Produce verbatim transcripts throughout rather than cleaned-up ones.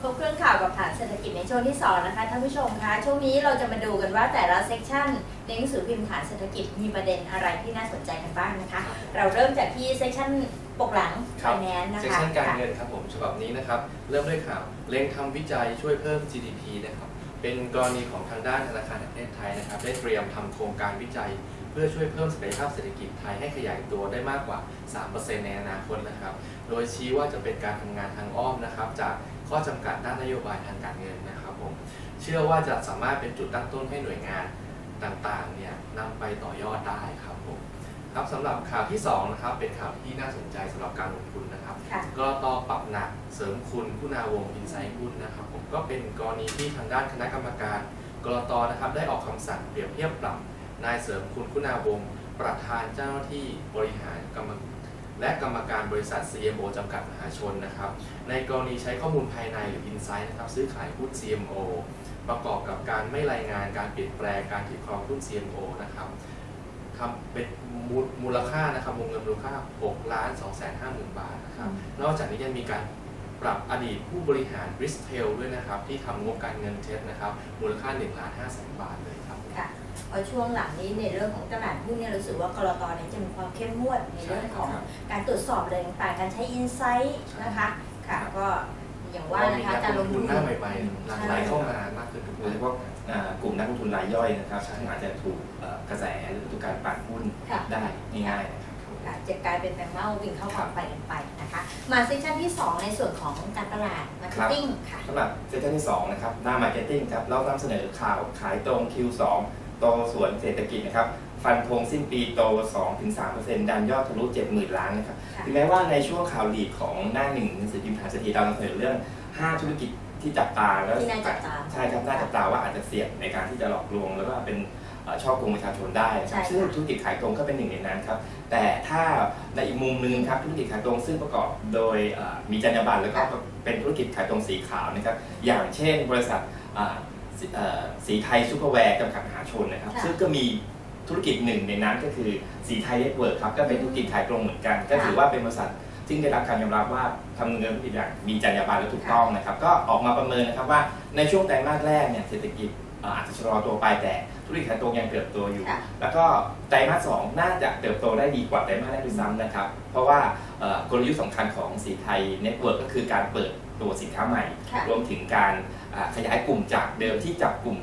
ครบเครื่องข่าวกับฐานเศรษฐกิจในช่วงที่สองนะคะท่านผู้ชมคะช่วงนี้เราจะมาดูกันว่าแต่ละเซกชันในหนังสือพิมพ์ฐานเศรษฐกิจมีประเด็นอะไรที่น่าสนใจกันบ้างนะคะเราเริ่มจากที่เซกชันปกหลังไฟแนนซ์นะคะเซกชันการเงินครับผมฉบับนี้นะครับเริ่มด้วยข่าวเร่งทำวิจัยช่วยเพิ่ม จี ดี พี นะครับเป็นกรณีของทางด้านธนาคารแห่งประเทศไทยนะครับได้เตรียมทำโครงการวิจัยเพื่อช่วยเพิ่มศักยภาพเศรษฐกิจไทยให้ขยายตัวได้มากกว่า สามเปอร์เซ็นต์ ในอนาคตนะครับโดยชี้ว่าจะเป็นการทำงานทางอ้อมนะครับจากข้อจำกัดด้านนโยบายทางการเงินนะครับผมเชื่อว่าจะสามารถเป็นจุดตั้งต้นให้หน่วยงานต่างๆเนี่ยนำไปต่อยอดได้ครับผมครับสำหรับข่าวที่สองนะครับเป็นข่าวที่น่าสนใจสำหรับการลงทุนนะครับก็ต่อปรับหนักเสริมคุณคุณาวงศ์อินไซด์หุ้นนะครับผมก็เป็นกรณีที่ทางด้านคณะกรรมการกลต.นะครับได้ออกคำสั่งเปรียบเทียบปรับนายเสริมคุณคุณาวงศ์ประธานเจ้าหน้าที่บริหารกรรมและกรรมการบริษัท ซี เอ็ม โอ จำกัดมหาชนนะครับในกรณีใช้ข้อมูลภายในหรือ Insight นะครับซื้อขายหุ้น ซี เอ็ม โอ ประกอบกับการไม่รายงานการเปลี่ยนแปลงการถือครองหุ้น ซี เอ็ม โอ นะครับทำเป็นมูลค่านะครับวงเงินมูลค่า หกล้านสองแสนห้าหมื่นบาทนะครับนอกจากนี้ยังมีการปรับอดีตผู้บริหาร Bristol ด้วยนะครับที่ทำงบการเงินเท็จนะครับมูลค่า หนึ่งล้านห้าแสนบาทเลยครับพอช่วงหลังนี้ในเรื่องของตลาดหุ้นเนี่ยรู้สึกว่ากลต.เนี่ยจะมีความเข้มงวดในเรื่องของการตรวจสอบเลยต่างๆการใช้อินไซต์นะคะค่ะก็อย่างว่านะคะการลงทุนหน้าใหม่ๆหลากหลายเข้ามามากขึ้นโดยเฉพาะกลุ่มนักลงทุนรายย่อยนะครับอาจจะถูกกระแสหรือถูกการปั่นหุ้นได้ง่ายๆจะกลายเป็นแบงค์เม้าวิ่งเข้าของไปกันไปนะคะมาเซสชั่นที่สองในส่วนของการตลาดมาร์เก็ตติ้งค่ะสำหรับเซสชั่นที่สองนะครับหน้ามาร์เก็ตติ้งครับเรานำเสนอข่าวขายตรง คิว สองโตสวนเศรษฐกิจนะครับฟันธงสิ้นปีโต สองถึงสามเปอร์เซ็นต์ ดันยอดทะลุ เจ็ดหมื่น ล้านนะครับถึงแม้ว่าในช่วงข่าวลีดของหน้าหนึ่งหนังสือพิมพ์ฐานเศรษฐกิจเรานำเสนอเรื่องห้าธุรกิจที่จับตาแล้วใช่ครับน่าจับตาว่าอาจจะเสี่ยงในการที่จะหลอกลวงแล้วก็เป็นช่อโกงประชาชนได้ซึ่งธุรกิจขายตรงก็เป็นหนึ่งในนั้นครับแต่ถ้าในอีกมุมนึงครับธุรกิจขายตรงซึ่งประกอบโดยมีจรรยาบรรณแล้วก็เป็นธุรกิจขายตรงสีขาวนะครับอย่างเช่นบริษัทสีไทยซูเปอร์แวร์จำกัดมหาชนนะครับซึ่งก็มีธุรกิจหนึ่งในนั้นก็คือสีไทยเน็ตเวิร์คครับก็เป็นธุรกิจขายตรงเหมือนกันก็ถือว่าเป็นบริษัทซึ่งได้รับการยอมรับว่าทำเงินธุรกิจอย่างมีจรรยาบรรณและถูกต้องนะครับก็ออกมาประเมินนะครับว่าในช่วงไตรมาสแรกเนี่ยเศรษฐกิจอาจจะชะลอตัวไปแต่ธุรกิจขายตรงยังเติบโตอยู่แล้วก็ไตรมาสสองน่าจะเติบโตได้ดีกว่าไตรมาสแรกด้วยซ้ำนะครับเพราะว่ากลยุทธ์สำคัญของสีไทยเน็ตเวิร์คก็คือการเปิดตัวสินค้าใหม่รวมถึงการขยายกลุ่มจากเดิมที่จับกลุ่ม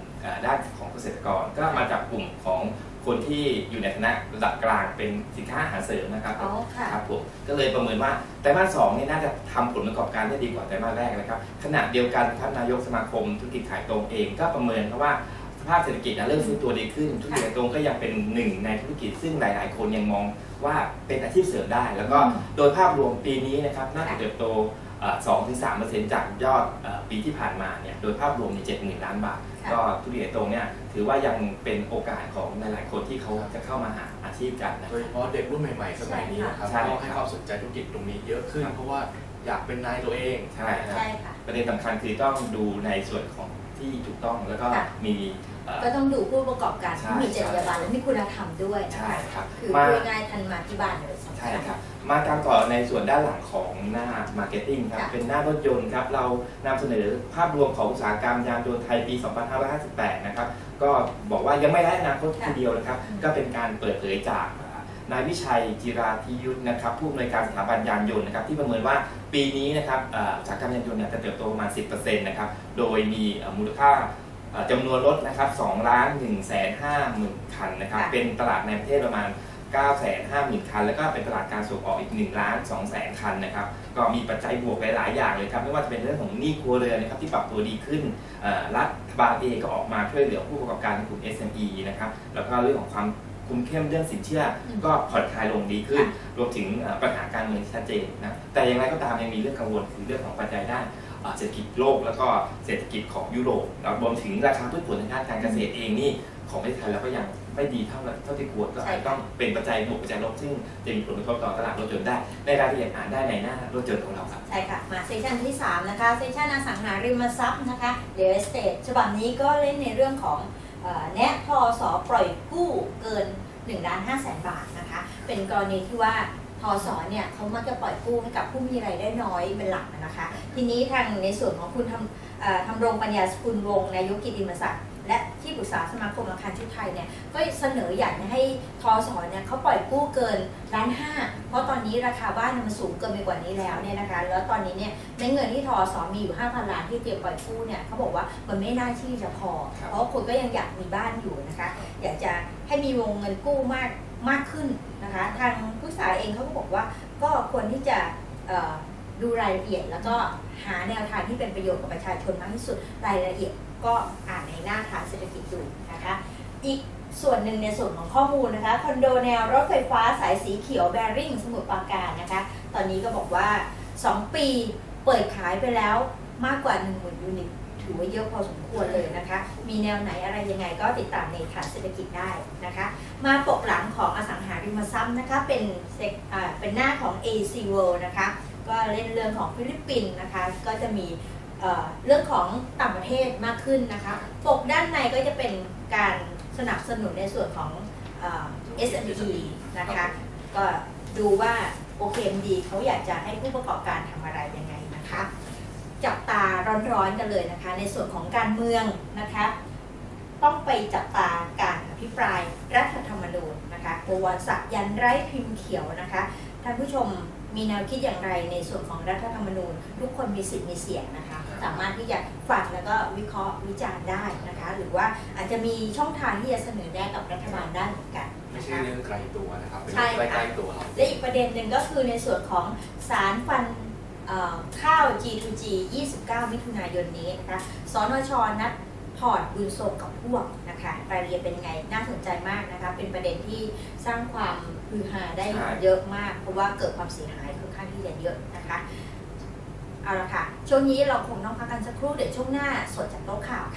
ด้านของเกษตรกรก็มาจับกลุ่มของคนที่อยู่ในฐานะระดับกลางเป็นสินค้าอาหารเสริมนะครับครับผมก็เลยประเมินว่าไตรมาสสองนี่น่าจะทำผลประกอบการได้ดีกว่าไตรมาสแรกนะครับขณะเดียวกันท่านนายกสมาคมธุรกิจขายตรงเองก็ประเมินเพราะว่าสภาพเศรษฐกิจเริ่มฟื้นตัวดีขึ้นธุรกิจขายตรงก็ยังเป็นหนึ่งในธุรกิจซึ่งหลายๆคนยังมองว่าเป็นอาชีพเสริมได้แล้วก็โดยภาพรวมปีนี้นะครับน่าจะเติบโตสองถึงสามเปอร์เซ็นต์ จากยอดปีที่ผ่านมาเนี่ยโดยภาพรวมใน เจ็ดหมื่น ล้านบาทก็ธุรกิจตรงเนี่ยถือว่ายังเป็นโอกาสของหลายๆคนที่เขาจะเข้ามาหาอาชีพกันโดยเฉพาะเด็กรุ่นใหม่ๆสมัยนี้นะครับก็ให้ความสนใจธุรกิจตรงนี้เยอะขึ้นเพราะว่าอยากเป็นนายตัวเองใช่ค่ะประเด็นสำคัญคือต้องดูในส่วนของที่ถูกต้องแล้วก็มีก็ต้องดูผู้ประกอบการที่มีจรรยาบรรณและมีคุณธรรมด้วยนะคะคือพูดง่ายทันมาที่บ้านเลยใช่ครับมาตามต่อในส่วนด้านหลังของหน้า Marketing ครับเป็นหน้ารถยนต์ครับเรานำเสนอภาพรวมของอุตสาหกรรมยานยนต์ไทยปี สองพันห้าร้อยห้าสิบแปด นะครับก็บอกว่ายังไม่ได้อนาคตทีเดียวนะครับก็เป็นการเปิดเผยจากนายวิชัยจิราธิยุทธนะครับผู้อำนวยการสถาบันยานยนต์นะครับที่ประเมินว่าปีนี้นะครับอุตสาหกรรมยานยนต์จะเติบโตประมาณ สิบเปอร์เซ็นต์ นะครับโดยมีมูลค่าจำนวนรถนะครับ สองล้านหนึ่งแสนห้าหมื่น คันนะครับเป็นตลาดในประเทศประมาณ เก้าแสนห้าหมื่น คันแล้วก็เป็นตลาดการส่งออกอีก หนึ่งล้านสองแสน คันนะครับก็มีปัจจัยบวกหลายๆอย่างเลยครับไม่ว่าจะเป็นเรื่องของหนี้ครัวเรือนนะครับที่ปรับตัวดีขึ้นรัฐบาลเองก็ออกมาช่วยเหลือผู้ประกอบการในกลุ่ม เอส เอ็ม อี นะครับแล้วก็เรื่องของความคุ้มเข้มเรื่องสินเชื่อก็ผ่อนคลายลงดีขึ้นรวมถึงปัญหาการเงินชัดเจนนะแต่อย่างไรก็ตามยังมีเรื่องกังวลคือเรื่องของปัจจัยด้านเศรษฐกิจโลกแล้วก็เศรษฐกิจของยุโรปรวมถึงราคาพืชผลทางการเกษตรเองนี่ของประเทศไทยเราก็ยังไม่ดีเท่าเท่าที่ควรก็อาจต้องเป็นปัจจัยบวกปัจจัยลบซึ่งจะมีผลกระทบต่อตลาดรถยนต์ได้ในรายละเอียดอ่านได้ในหน้ารถยนต์ของเราครับใช่ค่ะมาเซสชันที่สามนะคะเซสชันอสังหาริมทรัพย์นะคะ Real Estate ฉบับนี้ก็เล่นในเรื่องของแนะพอสอปล่อยกู้เกิน หนึ่งล้านห้าแสน บาทนะคะเป็นกรณีที่ว่า ทศเนี่ยเขามักจะปล่อยกู้ให้กับผู้มีรายได้น้อยเป็นหลักนะคะทีนี้ทางในส่วนของคุณทำทำรงปัญญาสกุลวงศ์นายกกิติมศักดิ์และที่ปรึกษาสมาคมธนาคารชุดไทยเนี่ยก็เสนออยากให้ทศเนี่ยเขาปล่อยกู้เกินล้านห้าเพราะตอนนี้ราคาบ้านมันสูงเกินไปกว่านี้แล้วเนี่ยนะคะแล้วตอนนี้เนี่ยในเงินที่ทศมีอยู่ ห้าพัน ล้านที่เตรียมปล่อยกู้เนี่ยเขาบอกว่ามันไม่น่าที่จะพอเพราะคนก็ยังอยากมีบ้านอยู่นะคะอยากจะให้มีวงเงินกู้มากมากขึ้นนะคะทางผู้สารเองเขาก็บอกว่าก็ควรที่จะดูรายละเอียดแล้วก็หาแนวทางที่เป็นประโยชน์กับประชาชนมากที่สุดรายละเอียดก็อ่านในหน้าฐานเศรษฐกิจอยู่นะคะอีกส่วนหนึ่งในส่วนของข้อมูลนะคะคอนโดแนวรถไฟฟ้าสายสีเขียวแบริ่งสมุทรปราการนะคะตอนนี้ก็บอกว่าสองปีเปิดขายไปแล้วมากกว่า หนึ่งหมื่น ยูนิตถือว่าเยอะพอสมควรเลยนะคะมีแนวไหนอะไรยังไงก็ติดตามในฐานเศรษฐกิจได้นะคะมาปกหลังของอสังหาริมทรัพย์นะคะเป็นเป็นหน้าของ เอ ซี World นะคะก็เล่นเรื่องของฟิลิปปินส์นะคะก็จะมีเรื่องของต่างประเทศมากขึ้นนะคะปกด้านในก็จะเป็นการสนับสนุนในส่วนของ เอส เอ็ม อี นะคะก็ดูว่าโอเคมดีเขาอยากจะให้ผู้ประกอบการทำอะไรยังไงนะคะจับตาร้อนๆกันเลยนะคะในส่วนของการเมืองนะคะต้องไปจับตาการอภิปรายรัฐธรรมนูญนะคะโอวาทศักดิ์ยันไร้พิมพ์เขียวนะคะท่านผู้ชมมีแนวคิดอย่างไรในส่วนของรัฐธรรมนูญทุกคนมีสิทธิ์มีเสียงนะคะสามารถที่จะฟังแล้วก็วิเคราะห์วิจารณ์ได้นะคะหรือว่าอาจจะมีช่องทางที่จะเสนอแนะกับรัฐบาลได้เหมือนกันไม่ใช่เรื่องไกลตัวนะครับเป็นใกล้ตัวเราและอีกประเด็นหนึ่งก็คือในส่วนของศาลฟันข้าว จี ทู จี ยี่สิบเก้า มิถุนายนนี้นะคะสนช.นัดถอดบุญส่งกับพวกนะคะรายละเอียดเป็นไงน่าสนใจมากนะคะเป็นประเด็นที่สร้างความฮือฮาได้เยอะมากเพราะว่าเกิดความเสียหายค่อนข้างที่จะเยอะนะคะเอาละค่ะช่วงนี้เราคงต้องพักกันสักครู่เดี๋ยวช่วงหน้าสดจากโต๊ะข่าวค่ะ